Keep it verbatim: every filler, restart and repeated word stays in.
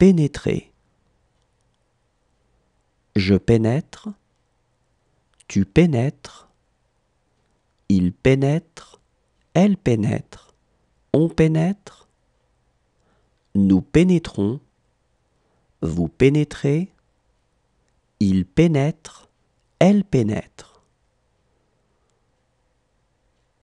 Pénétrer. Je pénètre, tu pénètres, il pénètre, elle pénètre, on pénètre, nous pénétrons, vous pénétrez, il pénètre, elle pénètre.